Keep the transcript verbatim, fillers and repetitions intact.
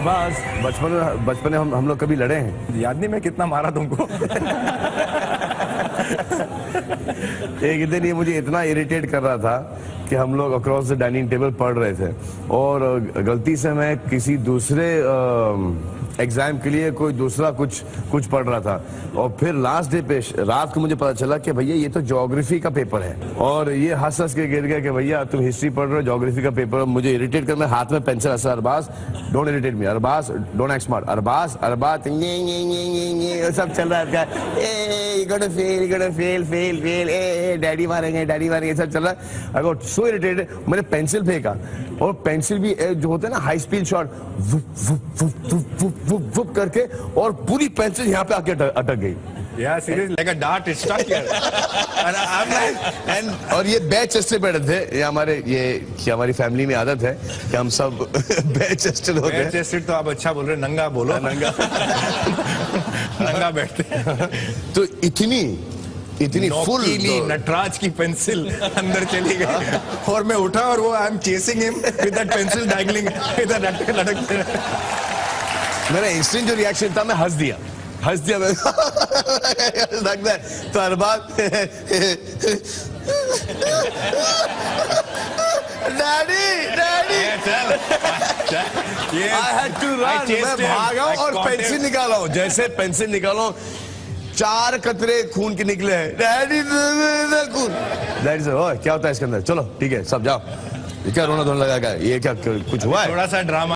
अरबाज, बचपन बचपन में हम हम लोग कभी लड़े हैं? याद नहीं मैं कितना मारा तुमको। एक दिन ये मुझे इतना इरिटेट कर रहा था कि हम लोग अक्रॉस द डाइनिंग टेबल पढ़ रहे थे और गलती से मैं किसी दूसरे एग्जाम के लिए कोई दूसरा कुछ कुछ पढ़ रहा था और फिर लास्ट डे पे रात को मुझे पता चला कि भैया ये तो ज्योग्राफी का पेपर है, और ये हंस हंस के गिर गया कि भैया तुम हिस्ट्री पढ़ रहे हो, ज्योग्राफी का पेपर। मुझे इरिटेट कर, मैं हाथ में पेंसिल हंसा, Arbaz don't irritate me, Arbaz don't act smart, Arbaz Arbaz ये ये ये ये सब चल रहा है, ए gonna fail gonna fail fail fail, ए डैडी मारेंगे डैडी मारेंगे, सब चल रहा है। आई गॉट सो इरिटेटेड, मैंने पेंसिल फेंका और पेंसिल भी जो होता है ना हाई स्पीड शॉट, वुप वुप करके, और पूरी पेंसिल यहाँ पे आके अटक गई। Yeah, seriously, like a dart is stuck here. And I'm like, and और ये बैचेस्टर बैठे थे, ये हमारे ये कि हमारी फैमिली में आदत है कि हम सब बैचेस्टर हो गए। बैचेस्टर तो आप अच्छा बोल रहे, नंगा बोलो, नंगा नंगा बैठते। तो इतनी इतनी फुल नटराज की पेंसिल अंदर चली गई और मैं उठा और वो I am chasing him with that pencil dangling, with that लटक। मेरा इंस्टेंट जो रिएक्शन था, मैं हंस दिया हंस दिया मैं लगता है तो हर बात daddy daddy I had to run, मैं भागा और पेंसिल निकाला हूं। जैसे पेंसिल निकाला हूं, चार कतरे खून के निकले हैं। डैडी खून, डैडी से क्या होता है इसके अंदर, चलो ठीक है सब जाओ, क्या रोना धोने लगा, क्या ये क्या कुछ हुआ है, थोड़ा सा ड्रामा।